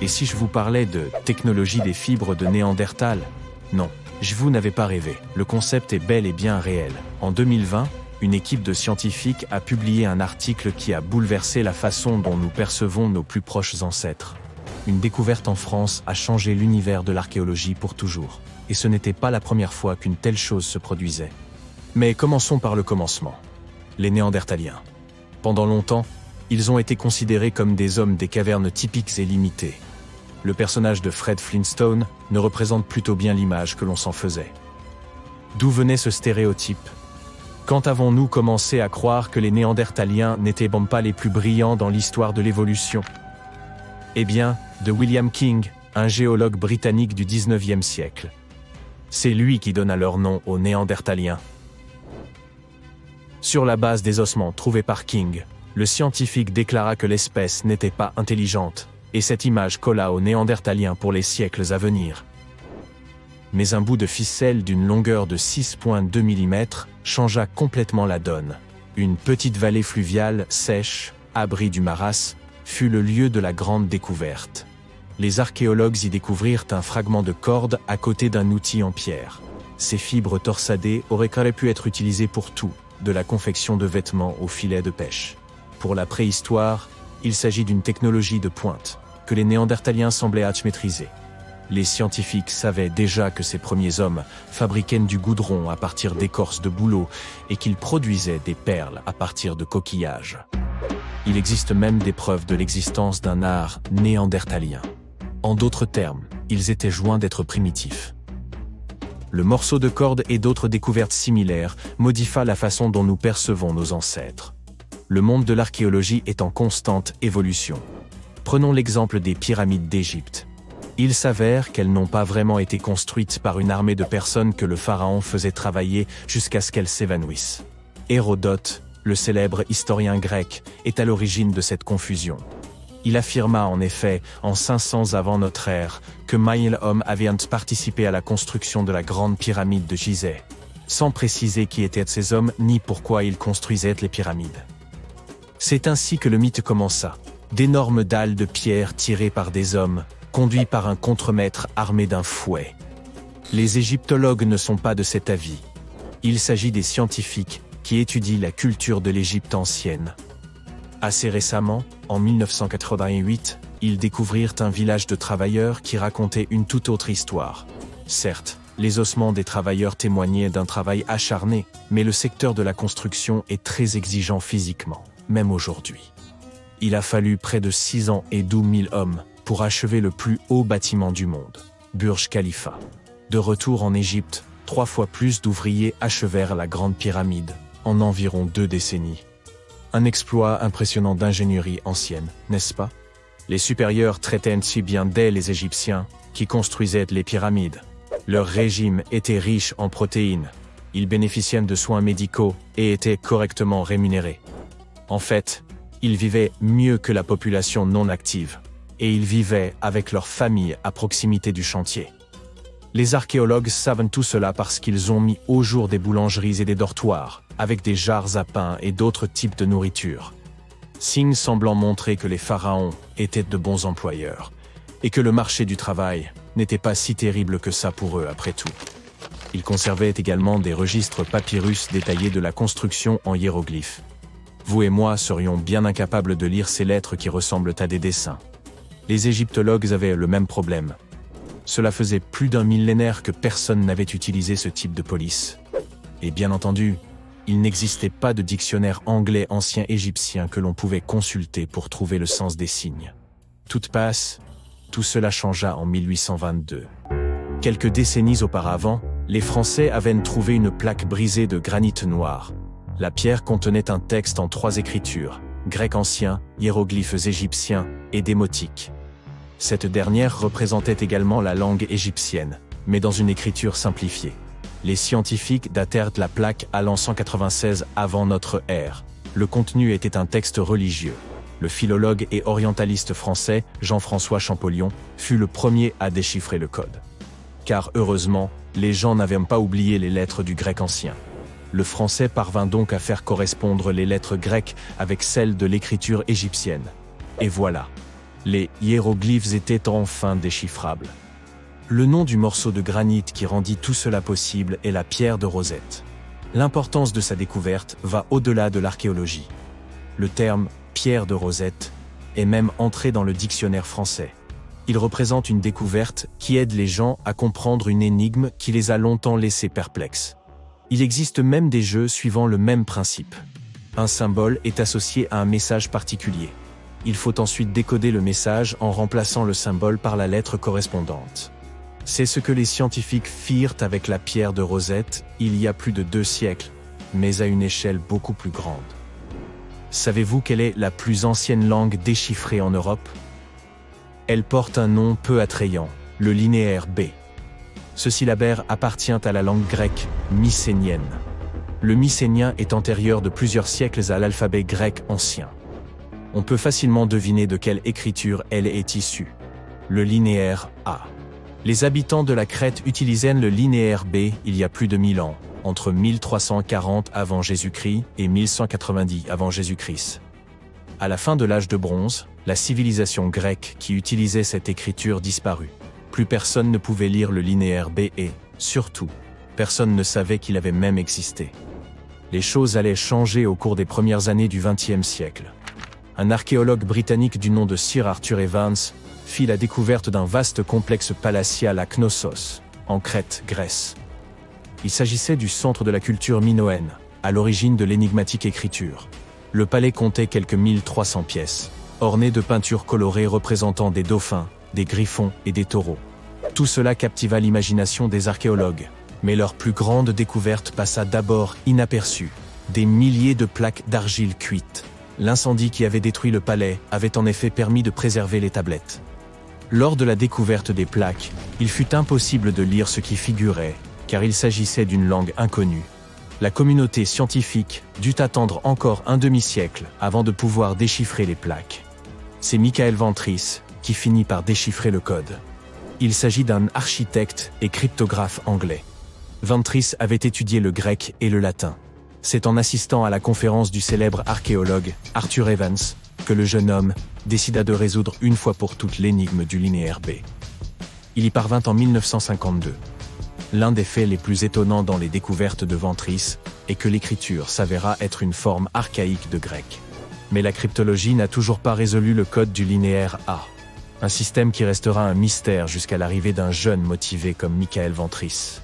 Et si je vous parlais de « technologie des fibres de Néandertal » ? Non, je vous n'avais pas rêvé. Le concept est bel et bien réel. En 2020, une équipe de scientifiques a publié un article qui a bouleversé la façon dont nous percevons nos plus proches ancêtres. Une découverte en France a changé l'univers de l'archéologie pour toujours. Et ce n'était pas la première fois qu'une telle chose se produisait. Mais commençons par le commencement. Les Néandertaliens. Pendant longtemps, ils ont été considérés comme des hommes des cavernes typiques et limités. Le personnage de Fred Flintstone ne représente plutôt bien l'image que l'on s'en faisait. D'où venait ce stéréotype ? Quand avons-nous commencé à croire que les Néandertaliens n'étaient pas les plus brillants dans l'histoire de l'évolution ? Eh bien, de William King, un géologue britannique du 19e siècle. C'est lui qui donna leur nom aux Néandertaliens. Sur la base des ossements trouvés par King, le scientifique déclara que l'espèce n'était pas intelligente, et cette image colla aux Néandertaliens pour les siècles à venir. Mais un bout de ficelle d'une longueur de 6,2 mm changea complètement la donne. Une petite vallée fluviale, sèche, abri du maras, fut le lieu de la grande découverte. Les archéologues y découvrirent un fragment de corde à côté d'un outil en pierre. Ces fibres torsadées auraient pu être utilisées pour tout, de la confection de vêtements aux filets de pêche. Pour la préhistoire, il s'agit d'une technologie de pointe, que les Néandertaliens semblaient maîtriser. Les scientifiques savaient déjà que ces premiers hommes fabriquaient du goudron à partir d'écorces de bouleau et qu'ils produisaient des perles à partir de coquillages. Il existe même des preuves de l'existence d'un art néandertalien. En d'autres termes, ils étaient loin d'être primitifs. Le morceau de corde et d'autres découvertes similaires modifient la façon dont nous percevons nos ancêtres. Le monde de l'archéologie est en constante évolution. Prenons l'exemple des pyramides d'Égypte. Il s'avère qu'elles n'ont pas vraiment été construites par une armée de personnes que le pharaon faisait travailler jusqu'à ce qu'elles s'évanouissent. Hérodote, le célèbre historien grec, est à l'origine de cette confusion. Il affirma en effet, en 500 avant notre ère, que Michael Ventris participé à la construction de la grande pyramide de Gizeh, sans préciser qui étaient ces hommes ni pourquoi ils construisaient les pyramides. C'est ainsi que le mythe commença. D'énormes dalles de pierre tirées par des hommes, conduit par un contremaître armé d'un fouet. Les égyptologues ne sont pas de cet avis. Il s'agit des scientifiques qui étudient la culture de l'Égypte ancienne. Assez récemment, en 1988, ils découvrirent un village de travailleurs qui racontait une toute autre histoire. Certes, les ossements des travailleurs témoignaient d'un travail acharné, mais le secteur de la construction est très exigeant physiquement, même aujourd'hui. Il a fallu près de 6 ans et 12 000 hommes pour achever le plus haut bâtiment du monde, Burj Khalifa. De retour en Égypte, 3 fois plus d'ouvriers achevèrent la Grande Pyramide, en environ 2 décennies. Un exploit impressionnant d'ingénierie ancienne, n'est-ce pas? Les supérieurs traitaient si bien dès les Égyptiens, qui construisaient les pyramides. Leur régime était riche en protéines, ils bénéficiaient de soins médicaux et étaient correctement rémunérés. En fait, ils vivaient mieux que la population non active. Et ils vivaient avec leur famille à proximité du chantier. Les archéologues savent tout cela parce qu'ils ont mis au jour des boulangeries et des dortoirs, avec des jars à pain et d'autres types de nourriture. Signe semblant montrer que les pharaons étaient de bons employeurs, et que le marché du travail n'était pas si terrible que ça pour eux après tout. Ils conservaient également des registres papyrus détaillés de la construction en hiéroglyphes. Vous et moi serions bien incapables de lire ces lettres qui ressemblent à des dessins. Les égyptologues avaient le même problème. Cela faisait plus d'un millénaire que personne n'avait utilisé ce type de police. Et bien entendu, il n'existait pas de dictionnaire anglais ancien égyptien que l'on pouvait consulter pour trouver le sens des signes. Tout cela changea en 1822. Quelques décennies auparavant, les Français avaient trouvé une plaque brisée de granit noir. La pierre contenait un texte en 3 écritures, grec ancien, hiéroglyphes égyptiens et démotiques. Cette dernière représentait également la langue égyptienne, mais dans une écriture simplifiée. Les scientifiques datèrent la plaque à l'an 196 avant notre ère. Le contenu était un texte religieux. Le philologue et orientaliste français Jean-François Champollion fut le premier à déchiffrer le code. Car heureusement, les gens n'avaient pas oublié les lettres du grec ancien. Le français parvint donc à faire correspondre les lettres grecques avec celles de l'écriture égyptienne. Et voilà. les hiéroglyphes étaient enfin déchiffrables. Le nom du morceau de granit qui rendit tout cela possible est la pierre de Rosette. L'importance de sa découverte va au-delà de l'archéologie. Le terme « pierre de Rosette » est même entré dans le dictionnaire français. Il représente une découverte qui aide les gens à comprendre une énigme qui les a longtemps laissés perplexes. Il existe même des jeux suivant le même principe. Un symbole est associé à un message particulier. Il faut ensuite décoder le message en remplaçant le symbole par la lettre correspondante. C'est ce que les scientifiques firent avec la pierre de Rosette il y a plus de 2 siècles, mais à une échelle beaucoup plus grande. Savez-vous quelle est la plus ancienne langue déchiffrée en Europe ? Elle porte un nom peu attrayant, le linéaire B. Ce syllabaire appartient à la langue grecque mycénienne. Le mycénien est antérieur de plusieurs siècles à l'alphabet grec ancien. On peut facilement deviner de quelle écriture elle est issue. Le linéaire A. Les habitants de la Crète utilisaient le linéaire B il y a plus de 1000 ans, entre 1340 avant Jésus-Christ et 1190 avant Jésus-Christ. À la fin de l'âge de bronze, la civilisation grecque qui utilisait cette écriture disparut. Plus personne ne pouvait lire le linéaire B et, surtout, personne ne savait qu'il avait même existé. Les choses allaient changer au cours des premières années du XXe siècle. Un archéologue britannique du nom de Sir Arthur Evans fit la découverte d'un vaste complexe palatial à Knossos, en Crète, Grèce. Il s'agissait du centre de la culture minoenne, à l'origine de l'énigmatique écriture. Le palais comptait quelques 1300 pièces, ornées de peintures colorées représentant des dauphins, des griffons et des taureaux. Tout cela captiva l'imagination des archéologues, mais leur plus grande découverte passa d'abord inaperçue. Des milliers de plaques d'argile cuites. L'incendie qui avait détruit le palais avait en effet permis de préserver les tablettes. Lors de la découverte des plaques, il fut impossible de lire ce qui figurait, car il s'agissait d'une langue inconnue. La communauté scientifique dut attendre encore un demi-siècle avant de pouvoir déchiffrer les plaques. C'est Michael Ventris qui finit par déchiffrer le code. Il s'agit d'un architecte et cryptographe anglais. Ventris avait étudié le grec et le latin. C'est en assistant à la conférence du célèbre archéologue Arthur Evans que le jeune homme décida de résoudre une fois pour toutes l'énigme du linéaire B. Il y parvint en 1952. L'un des faits les plus étonnants dans les découvertes de Ventris est que l'écriture s'avéra être une forme archaïque de grec. Mais la cryptologie n'a toujours pas résolu le code du linéaire A, un système qui restera un mystère jusqu'à l'arrivée d'un jeune motivé comme Michael Ventris.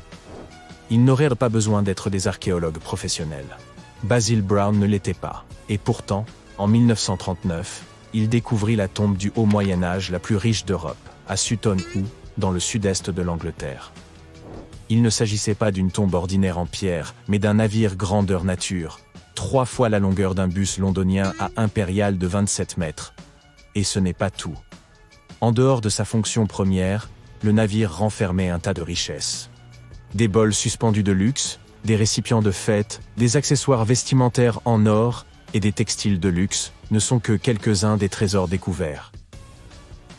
Ils n'auraient pas besoin d'être des archéologues professionnels. Basil Brown ne l'était pas, et pourtant, en 1939, il découvrit la tombe du haut Moyen-Âge la plus riche d'Europe, à Sutton Hoo, dans le sud-est de l'Angleterre. Il ne s'agissait pas d'une tombe ordinaire en pierre, mais d'un navire grandeur nature, 3 fois la longueur d'un bus londonien à impérial de 27 mètres. Et ce n'est pas tout. En dehors de sa fonction première, le navire renfermait un tas de richesses. Des bols suspendus de luxe, des récipients de fête, des accessoires vestimentaires en or et des textiles de luxe ne sont que quelques-uns des trésors découverts.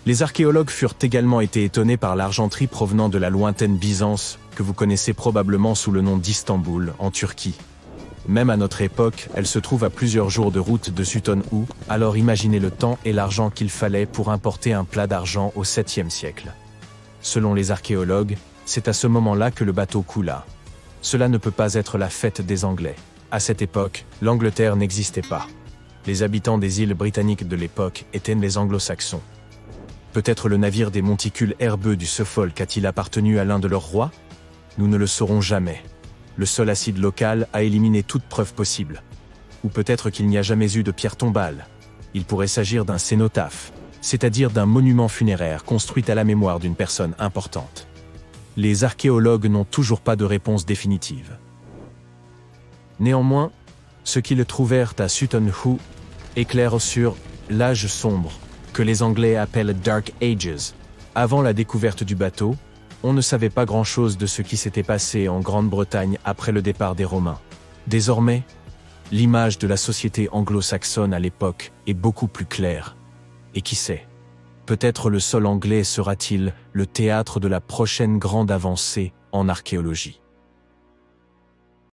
Les archéologues furent également été étonnés par l'argenterie provenant de la lointaine Byzance, que vous connaissez probablement sous le nom d'Istanbul, en Turquie. Même à notre époque, elle se trouve à plusieurs jours de route de Sutton Hoo, alors imaginez le temps et l'argent qu'il fallait pour importer un plat d'argent au 7e siècle. Selon les archéologues, c'est à ce moment-là que le bateau coula. Cela ne peut pas être la fête des Anglais. À cette époque, l'Angleterre n'existait pas. Les habitants des îles britanniques de l'époque étaient les anglo-saxons. Peut-être le navire des monticules herbeux du Suffolk a-t-il appartenu à l'un de leurs rois? Nous ne le saurons jamais. Le sol acide local a éliminé toute preuve possible. Ou peut-être qu'il n'y a jamais eu de pierre tombale. Il pourrait s'agir d'un cénotaphe, c'est-à-dire d'un monument funéraire construit à la mémoire d'une personne importante. Les archéologues n'ont toujours pas de réponse définitive. Néanmoins, ce qu'ils trouvèrent à Sutton Hoo éclaire sur l'âge sombre, que les Anglais appellent « Dark Ages ». Avant la découverte du bateau, on ne savait pas grand-chose de ce qui s'était passé en Grande-Bretagne après le départ des Romains. Désormais, l'image de la société anglo-saxonne à l'époque est beaucoup plus claire. Et qui sait? Peut-être le sol anglais sera-t-il le théâtre de la prochaine grande avancée en archéologie.